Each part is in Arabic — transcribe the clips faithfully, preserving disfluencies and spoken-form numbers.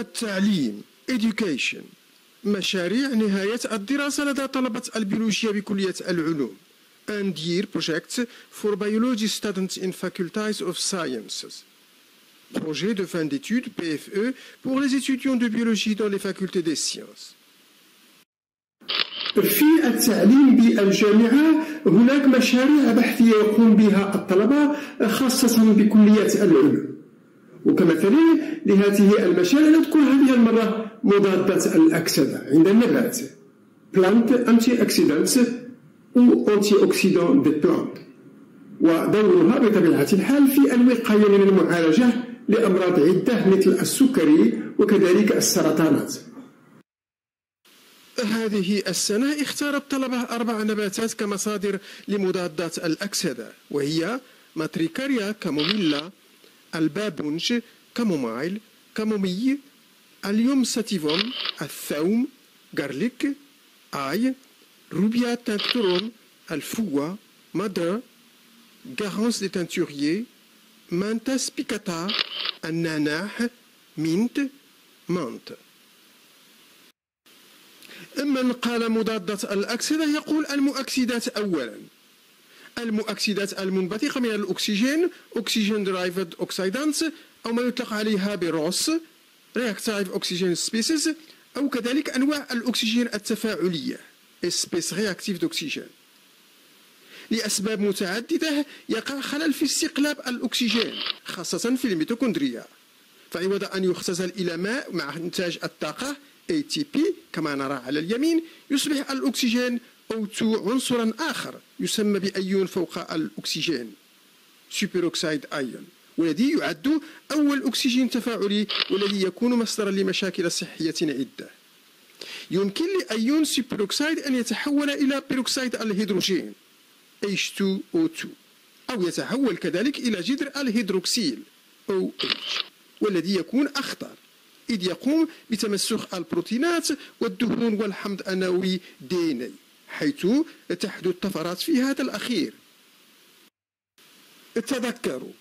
التعليم education، مشاريع نهاية الدراسة لدى طلبة البيولوجيا بكلية العلوم and year projects for biology students in faculties of sciences. Projet de fin d'études P F E pour les étudiants de biologie dans les facultés des sciences. في التعليم بالجامعة هناك مشاريع بحثية يقوم بها الطلبة خاصة بكلية العلوم، وكمثال لهذه المشاريع نذكر هذه المرة مضادات الأكسدة عند النبات plant antioxidants أو antioxidants des plantes، ودورها بطبيعة الحال في الوقاية من المعالجة لأمراض عدة مثل السكري وكذلك السرطانات. هذه السنة اختار الطلبة أربع نباتات كمصادر لمضادات الأكسدة، وهي ماتريكاريا كاموميلا، البابونج كامومايل كامومي، اليوم ساتيفوم الثوم غارليك آي، روبيا تنتورون الفوة مادر، غارانس دي تنتوريي، منتا سبيكاتا النعناع، مينت مانت. من قال مضادات الأكسدة يقول المؤكسدات أولا، المؤكسدات المنبثقة من الأكسجين أكسجين درايفد أوكسيدانس أو ما يطلق عليها بروس رياكتيف أكسجين سبيسيز، أو كذلك أنواع الأكسجين التفاعلية سبيس رياكتيف دوكسيجين. لأسباب متعددة يقع خلل في استقلاب الأكسجين خاصة في الميتوكوندريا، فعوض أن يختزل إلى ماء مع إنتاج الطاقة A T P كما نرى على اليمين، يصبح الأكسجين أو2 عنصرا آخر يسمى بأيون فوق الأكسجين superoxide ion، والذي يعد أول أكسجين تفاعلي والذي يكون مصدرا لمشاكل صحية عدة. يمكن لأيون superoxide أن يتحول إلى بيروكسيد الهيدروجين H two O two أو يتحول كذلك إلى جذر الهيدروكسيل O H، والذي يكون أخطر إذ يقوم بتمسخ البروتينات والدهون والحمض النووي D N A حيث تحدث طفرات في هذا الأخير. تذكروا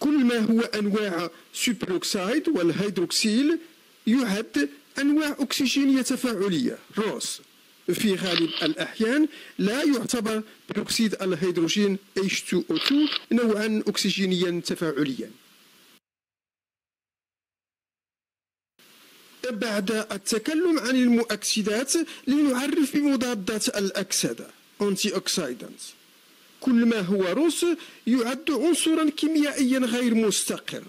كل ما هو أنواع سوبروكسيد والهيدروكسيل يعد أنواع أكسجينية تفاعلية روس، في غالب الأحيان لا يعتبر بيروكسيد الهيدروجين H two O two نوعا أكسجينيا تفاعليا. بعد التكلم عن المؤكسدات لنعرف بمضادات الأكسدة antioxidants. كل ما هو روس يعد عنصرا كيميائيا غير مستقر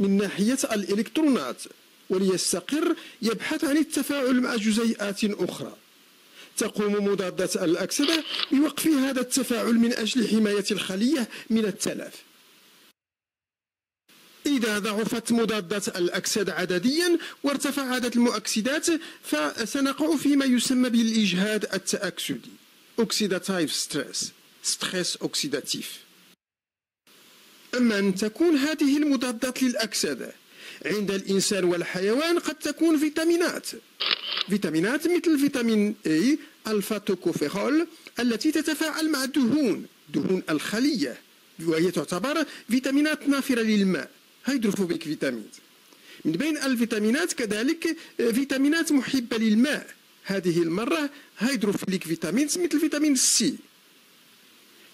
من ناحية الإلكترونات، وليستقر يبحث عن التفاعل مع جزيئات أخرى. تقوم مضادات الأكسدة بوقف هذا التفاعل من أجل حماية الخلية من التلف. إذا ضعفت مضادات الأكسدة عدديا وارتفع عدد المؤكسدات فسنقع فيما يسمى بالإجهاد التأكسدي oxidative stress stress oxidatif. أما تكون هذه المضادات للأكسدة عند الإنسان والحيوان قد تكون فيتامينات فيتامينات مثل فيتامين A الفا توكوفيرول التي تتفاعل مع الدهون دهون الخلية، وهي تعتبر فيتامينات نافرة للماء هيدروفوبيك فيتامينز. من بين الفيتامينات كذلك فيتامينات محبة للماء هذه المرة هيدروفيليك فيتامينز مثل فيتامين سي.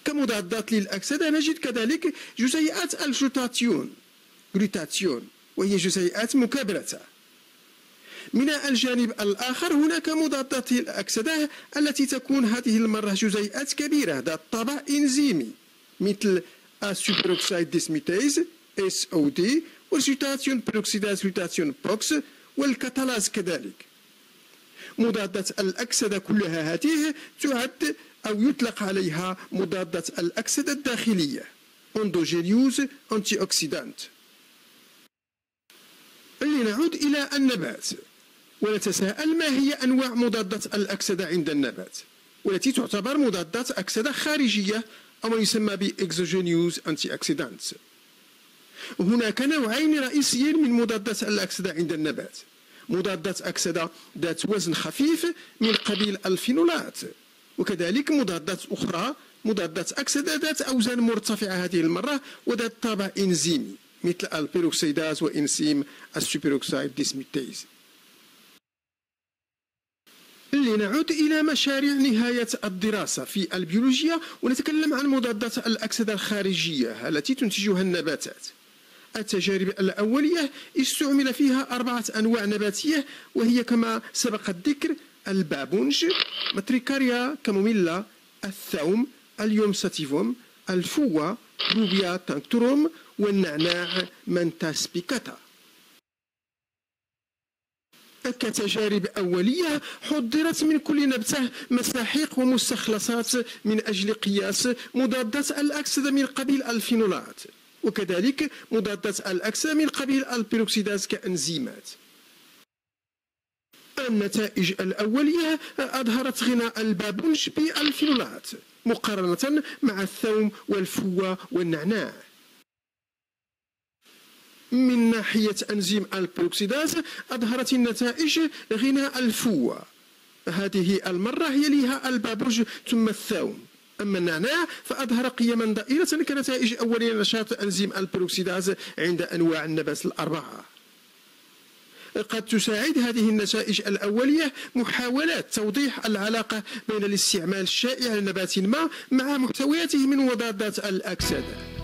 كمضادات للأكسدة نجد كذلك جزيئات الجلوتاثيون جلوتاثيون وهي جزيئات مكابرة. من الجانب الآخر هناك مضادات للأكسدة التي تكون هذه المرة جزيئات كبيرة ذات طابع إنزيمي مثل السوبروكسيد ديسموتاز S O D والجلوتاثيون بيروكسيداز جلوتاثيون بروكس والكاتالاز كذلك. مضادات الأكسدة كلها هذه تعد أو يطلق عليها مضادات الأكسدة الداخلية اندوجينيوز أنتي أوكسيدانت. لنعود إلى النبات ونتساءل ما هي أنواع مضادات الأكسدة عند النبات، والتي تعتبر مضادات أكسدة خارجية أو ما يسمى بإكزوجينيوز أنتي أوكسيدانت. هناك نوعين رئيسيين من مضادات الأكسدة عند النبات، مضادات أكسدة ذات وزن خفيف من قبيل الفينولات، وكذلك مضادات أخرى مضادات أكسدة ذات أوزان مرتفعة هذه المرة وذات طابع إنزيمي مثل البيروكسيداز وإنسيم السوبروكسيد ديسموتاز. لنعود إلى مشاريع نهاية الدراسة في البيولوجيا ونتكلم عن مضادات الأكسدة الخارجية التي تنتجها النباتات. التجارب الأولية استعمل فيها أربعة أنواع نباتية وهي كما سبق الذكر البابونج، ماتريكاريا كاموميلا، الثوم، اليوم ساتيفوم، الفوة، روبيا تانكتروم، والنعناع منتا سبيكاتا. كتجارب أولية حضرت من كل نبتة مساحيق ومستخلصات من أجل قياس مضادات الأكسدة من قبيل الفينولات، وكذلك مضادات الأكسدة من قبيل البيروكسيداز كأنزيمات. النتائج الأولية أظهرت غنى البابونج بالفينولات مقارنة مع الثوم والفوة والنعناع. من ناحية أنزيم البيروكسيداز أظهرت النتائج غنى الفوة، هذه المرة يليها البابونج ثم الثوم. أما النعناع فأظهر قيما دائرة كنتائج أولية نشاط أنزيم البيروكسيداز عند أنواع النبات الأربعة. قد تساعد هذه النتائج الأولية محاولات توضيح العلاقة بين الاستعمال الشائع لنبات ما مع محتوياته من مضادات الأكسدة.